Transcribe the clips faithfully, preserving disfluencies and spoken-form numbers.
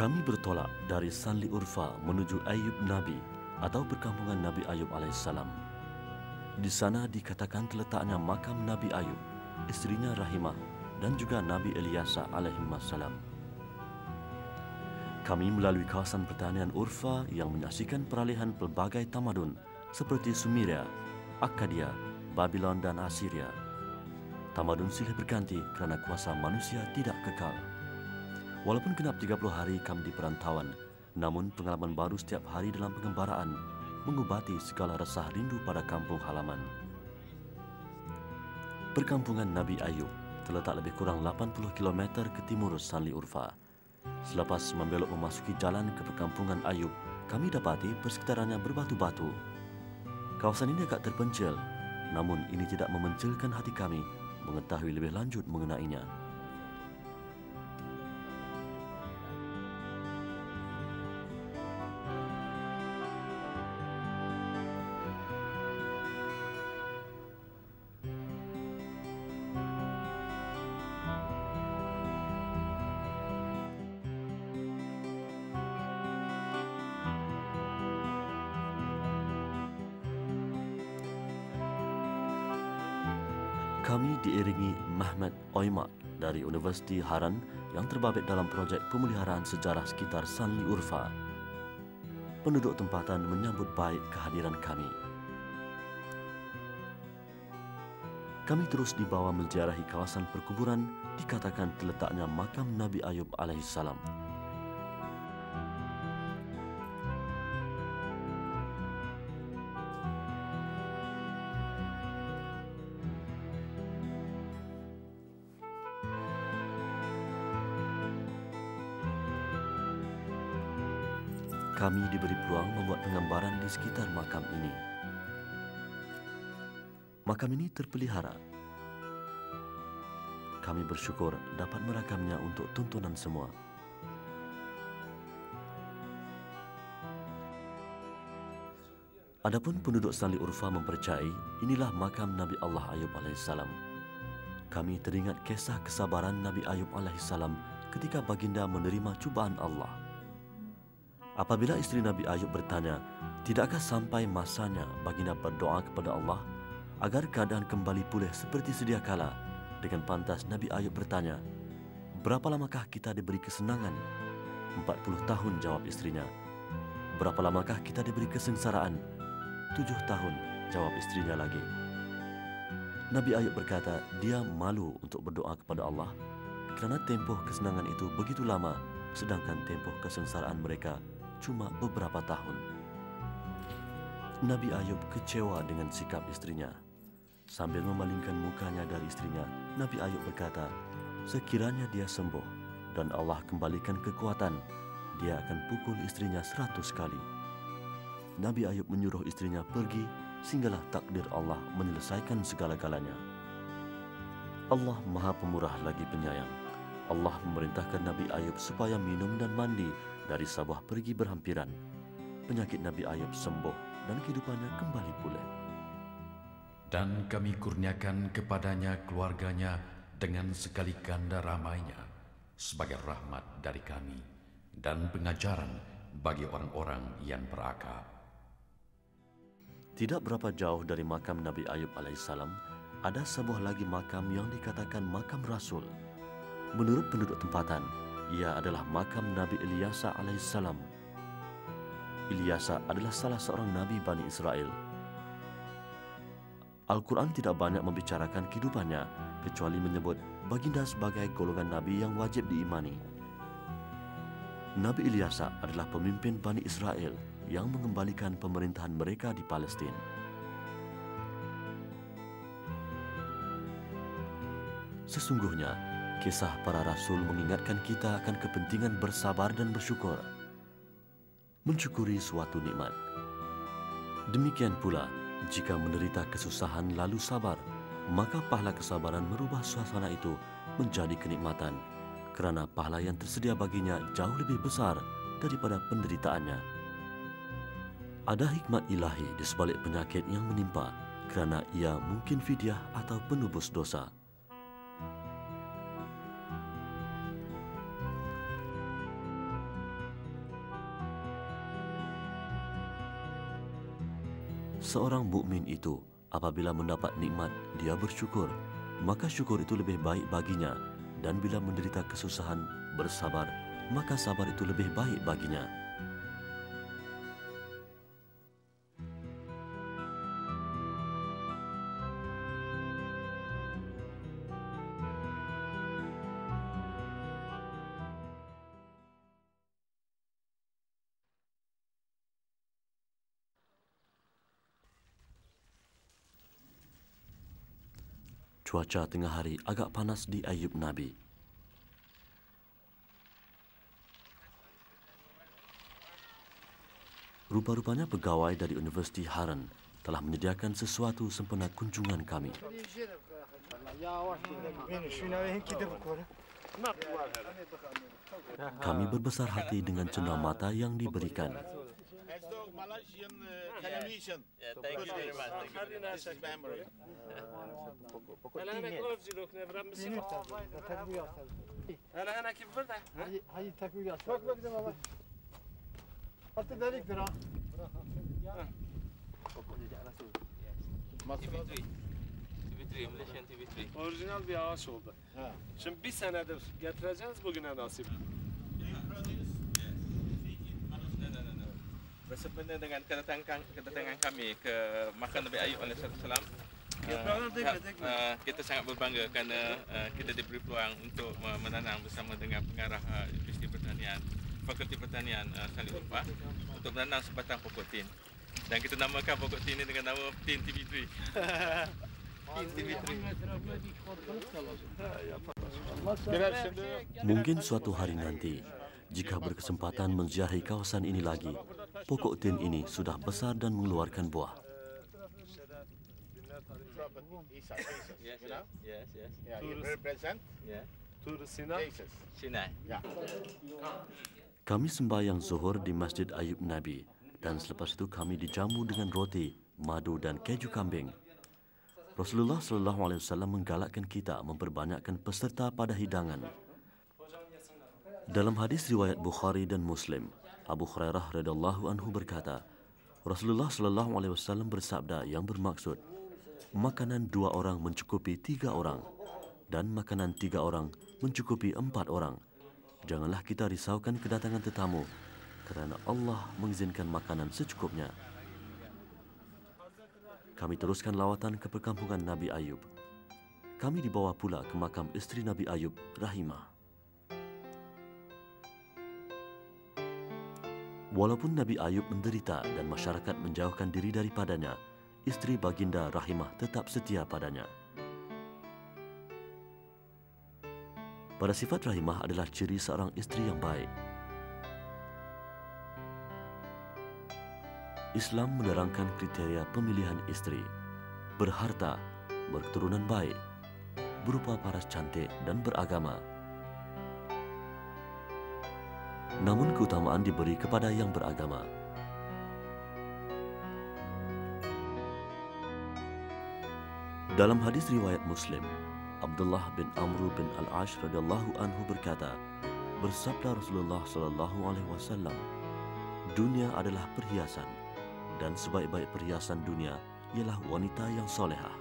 Kami bertolak dari Sanliurfa menuju Ayub Nabi atau perkampungan Nabi Ayub alaihissalam. Di sana dikatakan terletaknya makam Nabi Ayub, istrinya Rahimah, dan juga Nabi Eliyasa alaihissalam. Kami melalui kawasan pertanian Urfa yang menyaksikan peralihan pelbagai tamadun seperti Sumeria, Akkadia, Babylon dan Assyria. Tamadun silih berganti kerana kuasa manusia tidak kekal. Walaupun genap tiga puluh hari kami di perantauan, namun pengalaman baru setiap hari dalam pengembaraan mengobati segala resah rindu pada kampung halaman. Perkampungan Nabi Ayub terletak lebih kurang delapan puluh kilometer ke timur Sanliurfa. Selepas membelok memasuki jalan ke perkampungan Ayub, kami dapati persekitarannya berbatu-batu. Kawasan ini agak terpencil, namun ini tidak memencilkan hati kami mengetahui lebih lanjut mengenainya. Kami diiringi Muhammad Oimak dari Universiti Haran yang terbabit dalam projek pemeliharaan sejarah sekitar Sanliurfa. Penduduk tempatan menyambut baik kehadiran kami. Kami terus dibawa menziarahi kawasan perkuburan dikatakan terletaknya makam Nabi Ayub alaihissalam. Kami diberi peluang membuat penggambaran di sekitar makam ini. Makam ini terpelihara. Kami bersyukur dapat merakamnya untuk tontonan semua. Adapun penduduk Sanliurfa mempercayai inilah makam Nabi Allah Ayub alaihissalam. Kami teringat kisah kesabaran Nabi Ayub alaihissalam ketika baginda menerima cubaan Allah. Apabila istri Nabi Ayub bertanya, tidakkah sampai masanya baginda berdoa kepada Allah agar keadaan kembali pulih seperti sedia kala? Dengan pantas Nabi Ayub bertanya, berapa lamakah kita diberi kesenangan? empat puluh tahun, jawab istrinya. Berapa lamakah kita diberi kesengsaraan? tujuh tahun, jawab istrinya lagi. Nabi Ayub berkata, dia malu untuk berdoa kepada Allah kerana tempoh kesenangan itu begitu lama, sedangkan tempoh kesengsaraan mereka cuma beberapa tahun. Nabi Ayub kecewa dengan sikap istrinya. Sambil memalingkan mukanya dari istrinya, Nabi Ayub berkata, sekiranya dia sembuh dan Allah kembalikan kekuatan, dia akan pukul istrinya seratus kali. Nabi Ayub menyuruh istrinya pergi, sehinggalah takdir Allah menyelesaikan segala-galanya. Allah Maha Pemurah lagi Penyayang. Allah memerintahkan Nabi Ayub supaya minum dan mandi dari sabah pergi berhampiran. Penyakit Nabi Ayub sembuh dan kehidupannya kembali pulih. Dan kami kurniakan kepadanya keluarganya dengan sekali ganda ramainya sebagai rahmat dari kami dan pengajaran bagi orang-orang yang berakal. Tidak berapa jauh dari makam Nabi Ayub alaihissalam, ada sebuah lagi makam yang dikatakan makam Rasul. Menurut penduduk tempatan, ia adalah makam Nabi Ilyasa alaihissalam. Ilyasa adalah salah seorang Nabi Bani Israel. Al-Quran tidak banyak membicarakan kehidupannya, kecuali menyebut baginda sebagai golongan Nabi yang wajib diimani. Nabi Ilyasa adalah pemimpin Bani Israel yang mengembalikan pemerintahan mereka di Palestin. Sesungguhnya, kisah para Rasul mengingatkan kita akan kepentingan bersabar dan bersyukur, mensyukuri suatu nikmat. Demikian pula, jika menderita kesusahan lalu sabar, maka pahala kesabaran merubah suasana itu menjadi kenikmatan, kerana pahala yang tersedia baginya jauh lebih besar daripada penderitaannya. Ada hikmat ilahi di sebalik penyakit yang menimpa, kerana ia mungkin fidyah atau penubus dosa. Seorang mukmin itu apabila mendapat nikmat, dia bersyukur. Maka syukur itu lebih baik baginya. Dan bila menderita kesusahan, bersabar. Maka sabar itu lebih baik baginya. Cuaca tengah hari agak panas di Ayub Nabi. Rupa-rupanya pegawai dari Universiti Haran telah menyediakan sesuatu sempena kunjungan kami. Kami berbesar hati dengan cenderamata yang diberikan. T V tiga, T V tiga, T V tiga. Orijinal bir ağaç oldu. Şimdi bir senedir getireceğiz bugüne nasip. Bersempena dengan kedatangan kedatangan kami ke makam Nabi Ayub alaihissalam, uh, kita sangat berbangga kerana uh, kita diberi peluang untuk uh, menanam bersama dengan pengarah uh, Universiti Pertanian, Fakulti Pertanian uh, Sanliurfa untuk menanam sebatang pokok tin. Dan kita namakan pokok tin ini dengan nama tin T V tiga. Mungkin suatu hari nanti, jika berkesempatan menziarahi kawasan ini lagi, pokok tin ini sudah besar dan mengeluarkan buah. Kami sembahyang zuhur di Masjid Ayub Nabi dan selepas itu kami dijamu dengan roti, madu dan keju kambing. Rasulullah sallallahu alaihi wasallam menggalakkan kita memperbanyakkan peserta pada hidangan. Dalam hadis riwayat Bukhari dan Muslim, Abu Hurairah radhiyallahu anhu berkata, Rasulullah sallallahu alaihi wasallam bersabda yang bermaksud, makanan dua orang mencukupi tiga orang, dan makanan tiga orang mencukupi empat orang. Janganlah kita risaukan kedatangan tetamu, kerana Allah mengizinkan makanan secukupnya. Kami teruskan lawatan ke perkampungan Nabi Ayub. Kami dibawa pula ke makam isteri Nabi Ayub, Rahimah. Walaupun Nabi Ayub menderita dan masyarakat menjauhkan diri daripadanya, isteri baginda Rahimah tetap setia padanya. Pada sifat Rahimah adalah ciri seorang isteri yang baik. Islam menerangkan kriteria pemilihan isteri. Berharta, berketurunan baik, berupa paras cantik dan beragama. Namun keutamaan diberi kepada yang beragama. Dalam hadis riwayat Muslim, Abdullah bin Amr bin Al-Ash radhiyallahu anhu berkata, bersabda Rasulullah sallallahu alaihi wasallam, dunia adalah perhiasan dan sebaik-baik perhiasan dunia ialah wanita yang solehah.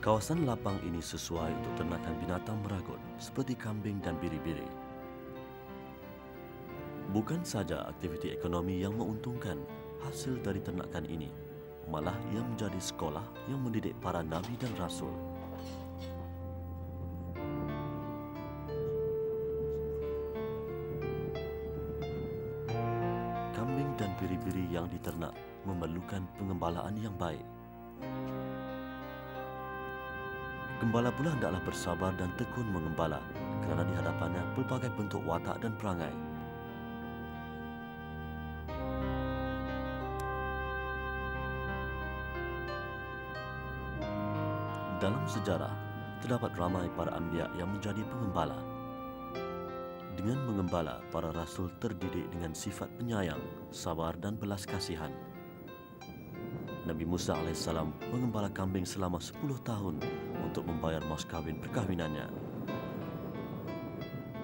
Kawasan lapang ini sesuai untuk ternakan binatang meragut seperti kambing dan biri-biri. Bukan saja aktiviti ekonomi yang menguntungkan hasil dari ternakan ini, malah ia menjadi sekolah yang mendidik para nabi dan rasul. Kambing dan biri-biri yang diternak memerlukan pengembalaan yang baik. Gembala pula hendaklah bersabar dan tekun mengembala kerana di hadapannya pelbagai bentuk watak dan perangai. Dalam sejarah, terdapat ramai para anbiya yang menjadi pengembala. Dengan mengembala, para rasul terdidik dengan sifat penyayang, sabar, dan belas kasihan. Nabi Musa alaihissalam mengembala kambing selama sepuluh tahun untuk membayar mas kawin perkahwinannya.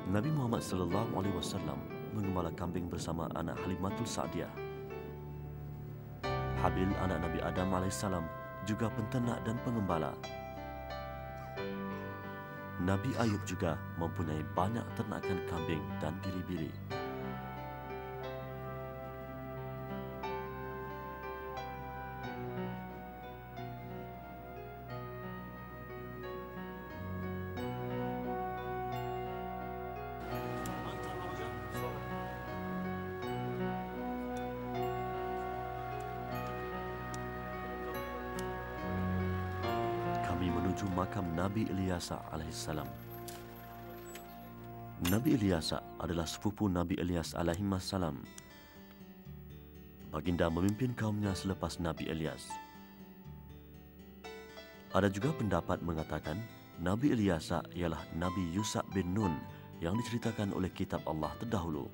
Nabi Muhammad sallallahu alaihi wasallam mengembala kambing bersama anak Halimatul Sa'diah. Habil, anak Nabi Adam alaihissalam, juga penternak dan pengembala. Nabi Ayub juga mempunyai banyak ternakan kambing dan biri-biri. Menuju makam Nabi Ilyasa alaihissalam. Nabi Ilyasa adalah sepupu Nabi Ilyas alaihissalam. Baginda memimpin kaumnya selepas Nabi Ilyas. Ada juga pendapat mengatakan Nabi Ilyasa ialah Nabi Yusa' bin Nun yang diceritakan oleh kitab Allah terdahulu.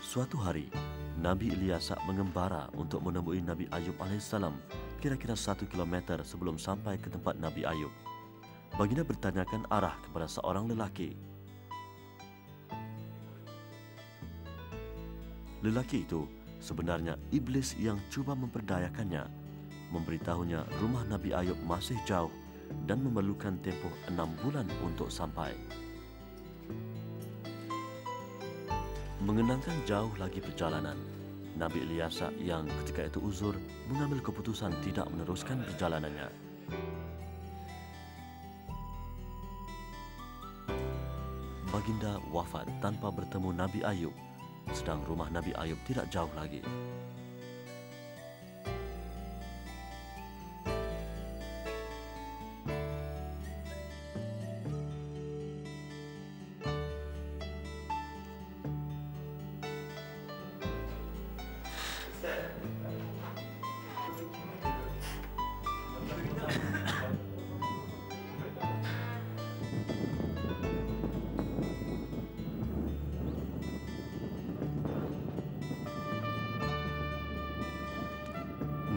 Suatu hari, Nabi Ilyasa mengembara untuk menemui Nabi Ayub alaihissalam kira-kira satu kilometer sebelum sampai ke tempat Nabi Ayub. Baginda bertanyakan arah kepada seorang lelaki. Lelaki itu sebenarnya iblis yang cuba memperdayakannya, memberitahunya rumah Nabi Ayub masih jauh dan memerlukan tempoh enam bulan untuk sampai. Mengenangkan jauh lagi perjalanan, Nabi Ilyasa yang ketika itu uzur mengambil keputusan tidak meneruskan perjalanannya. Baginda wafat tanpa bertemu Nabi Ayub, sedang rumah Nabi Ayub tidak jauh lagi.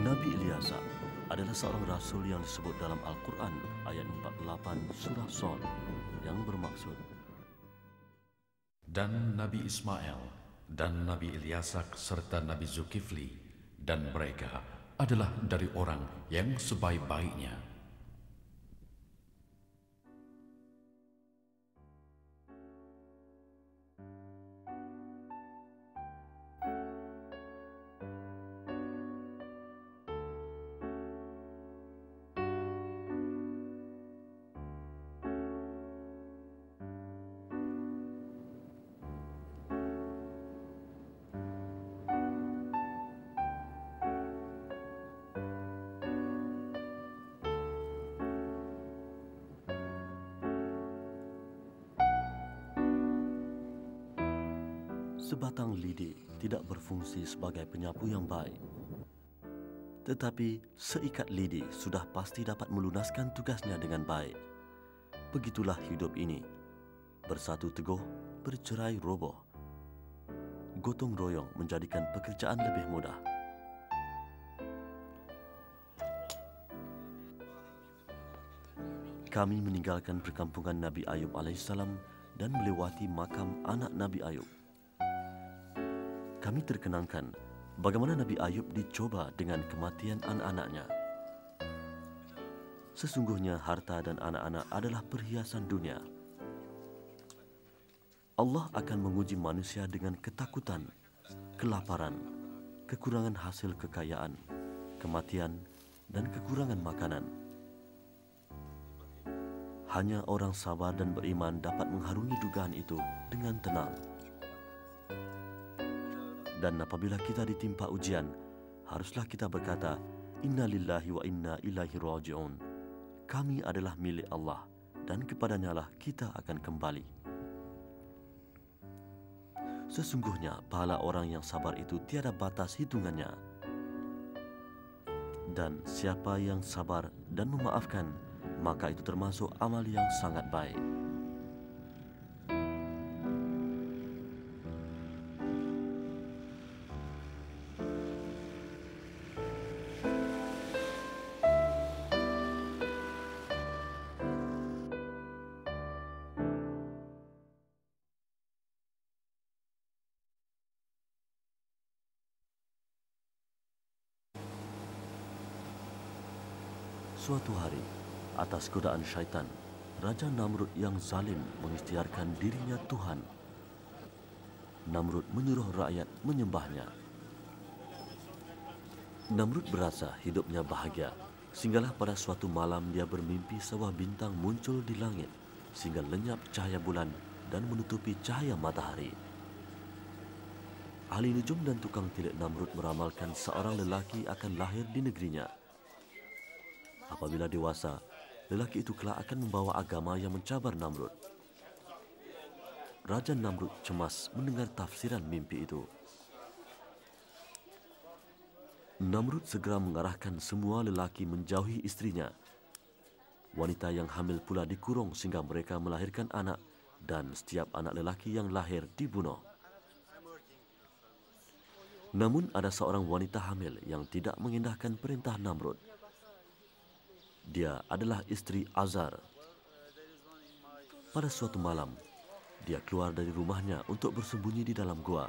Nabi Ilyasa adalah seorang rasul yang disebut dalam Al-Quran ayat empat puluh delapan surah Shad yang bermaksud, dan Nabi Ismail dan Nabi Ilyasa serta Nabi Zulkifli, dan mereka adalah dari orang yang sebaik-baiknya. Sebatang lidi tidak berfungsi sebagai penyapu yang baik. Tetapi seikat lidi sudah pasti dapat melunaskan tugasnya dengan baik. Begitulah hidup ini. Bersatu teguh, bercerai roboh. Gotong royong menjadikan pekerjaan lebih mudah. Kami meninggalkan perkampungan Nabi Ayub alaihissalam dan melewati makam anak Nabi Ayub. Kami terkenangkan bagaimana Nabi Ayub dicoba dengan kematian anak-anaknya. Sesungguhnya harta dan anak-anak adalah perhiasan dunia. Allah akan menguji manusia dengan ketakutan, kelaparan, kekurangan hasil kekayaan, kematian, dan kekurangan makanan. Hanya orang sabar dan beriman dapat mengharungi dugaan itu dengan tenang. Dan apabila kita ditimpa ujian, haruslah kita berkata, Inna lillahi wa inna ilaihi raji'un. Kami adalah milik Allah dan kepadanyalah kita akan kembali. Sesungguhnya pahala orang yang sabar itu tiada batas hitungannya. Dan siapa yang sabar dan memaafkan, maka itu termasuk amal yang sangat baik. Suatu hari, atas godaan syaitan, Raja Namrud yang zalim mengistiharkan dirinya Tuhan. Namrud menyuruh rakyat menyembahnya. Namrud berasa hidupnya bahagia, sehinggalah pada suatu malam dia bermimpi sebuah bintang muncul di langit, sehingga lenyap cahaya bulan dan menutupi cahaya matahari. Ahli nujum dan tukang tilik Namrud meramalkan seorang lelaki akan lahir di negerinya. Apabila dewasa, lelaki itu kelak akan membawa agama yang mencabar Namrud. Raja Namrud cemas mendengar tafsiran mimpi itu. Namrud segera mengarahkan semua lelaki menjauhi istrinya. Wanita yang hamil pula dikurung sehingga mereka melahirkan anak, dan setiap anak lelaki yang lahir dibunuh. Namun ada seorang wanita hamil yang tidak mengindahkan perintah Namrud. Dia adalah istri Azhar. Pada suatu malam, dia keluar dari rumahnya untuk bersembunyi di dalam gua.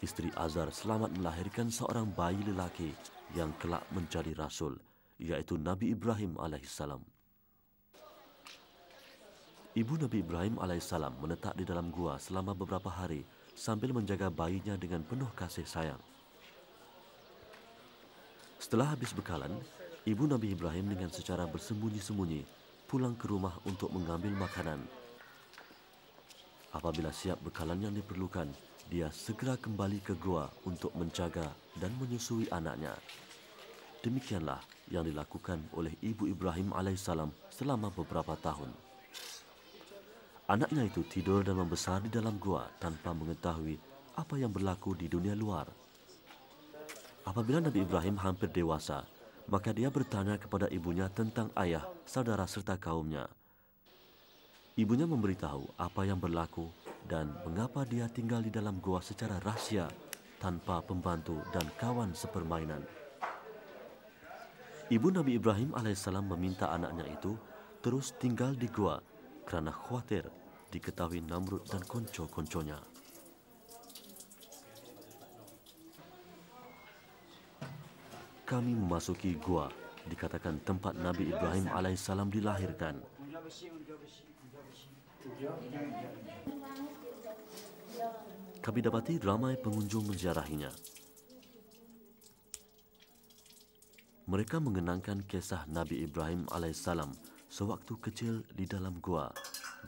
Istri Azhar selamat melahirkan seorang bayi lelaki yang kelak menjadi rasul, yaitu Nabi Ibrahim alaihissalam. Ibu Nabi Ibrahim alaihissalam menetap di dalam gua selama beberapa hari sambil menjaga bayinya dengan penuh kasih sayang. Setelah habis bekalan, Ibu Nabi Ibrahim dengan secara bersembunyi-sembunyi pulang ke rumah untuk mengambil makanan. Apabila siap bekalan yang diperlukan, dia segera kembali ke gua untuk menjaga dan menyusui anaknya. Demikianlah yang dilakukan oleh Ibu Ibrahim alaihissalam selama beberapa tahun. Anaknya itu tidur dan membesar di dalam gua tanpa mengetahui apa yang berlaku di dunia luar. Apabila Nabi Ibrahim hampir dewasa, maka dia bertanya kepada ibunya tentang ayah, saudara serta kaumnya. Ibunya memberitahu apa yang berlaku dan mengapa dia tinggal di dalam gua secara rahasia tanpa pembantu dan kawan sepermainan. Ibu Nabi Ibrahim alaihissalam meminta anaknya itu terus tinggal di gua karena khawatir diketahui Namrud dan konco-konconya. Kami memasuki gua, dikatakan tempat Nabi Ibrahim alaihissalam dilahirkan. Kami dapati ramai pengunjung menziarahinya. Mereka mengenangkan kisah Nabi Ibrahim alaihissalam sewaktu kecil di dalam gua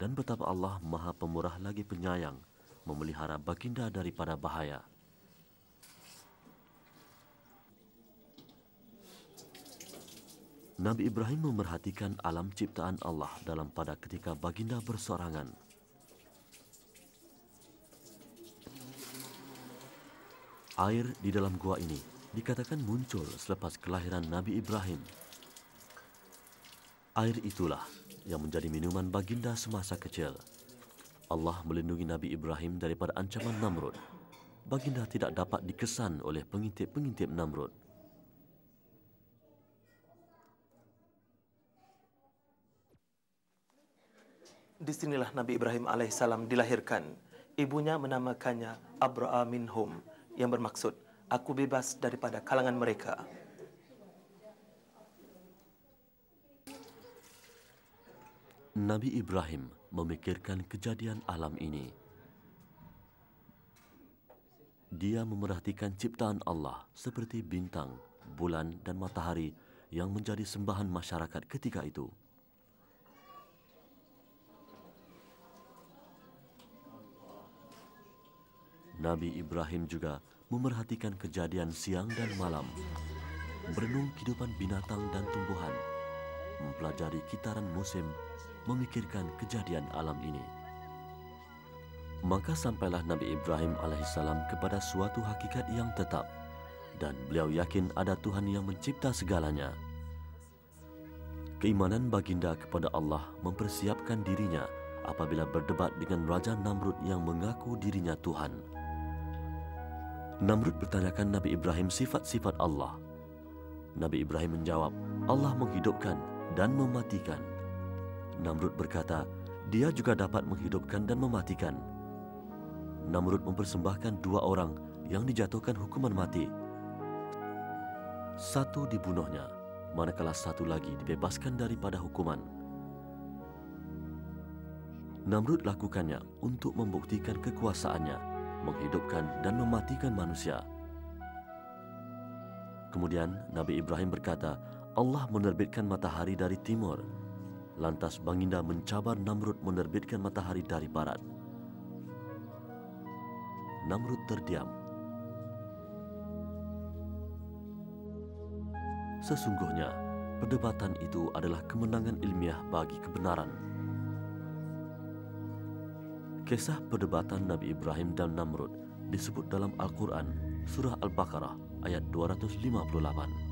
dan betapa Allah Maha Pemurah lagi Penyayang memelihara baginda daripada bahaya. Nabi Ibrahim memerhatikan alam ciptaan Allah dalam pada ketika baginda bersorangan. Air di dalam gua ini dikatakan muncul selepas kelahiran Nabi Ibrahim. Air itulah yang menjadi minuman baginda semasa kecil. Allah melindungi Nabi Ibrahim daripada ancaman Namrud. Baginda tidak dapat dikesan oleh pengintip-pengintip Namrud. Disinilah Nabi Ibrahim alaihissalam dilahirkan. Ibunya menamakannya Abra'a Minhum, yang bermaksud, aku bebas daripada kalangan mereka. Nabi Ibrahim memikirkan kejadian alam ini. Dia memerhatikan ciptaan Allah seperti bintang, bulan, dan matahari yang menjadi sembahan masyarakat ketika itu. Nabi Ibrahim juga memerhatikan kejadian siang dan malam, merenung kehidupan binatang dan tumbuhan, mempelajari kitaran musim, memikirkan kejadian alam ini. Maka sampailah Nabi Ibrahim alaihissalam kepada suatu hakikat yang tetap, dan beliau yakin ada Tuhan yang mencipta segalanya. Keimanan baginda kepada Allah mempersiapkan dirinya apabila berdebat dengan Raja Namrud yang mengaku dirinya Tuhan. Namrud bertanyakan Nabi Ibrahim sifat-sifat Allah. Nabi Ibrahim menjawab, Allah menghidupkan dan mematikan. Namrud berkata, dia juga dapat menghidupkan dan mematikan. Namrud mempersembahkan dua orang yang dijatuhkan hukuman mati. Satu dibunuhnya, manakala satu lagi dibebaskan daripada hukuman. Namrud lakukannya untuk membuktikan kekuasaannya, menghidupkan dan mematikan manusia. Kemudian Nabi Ibrahim berkata, Allah menerbitkan matahari dari timur. Lantas baginda mencabar Namrud menerbitkan matahari dari barat. Namrud terdiam. Sesungguhnya, perdebatan itu adalah kemenangan ilmiah bagi kebenaran. Kisah perdebatan Nabi Ibrahim dan Namrud disebut dalam Al-Quran, Surah Al-Baqarah, ayat dua ratus lima puluh delapan.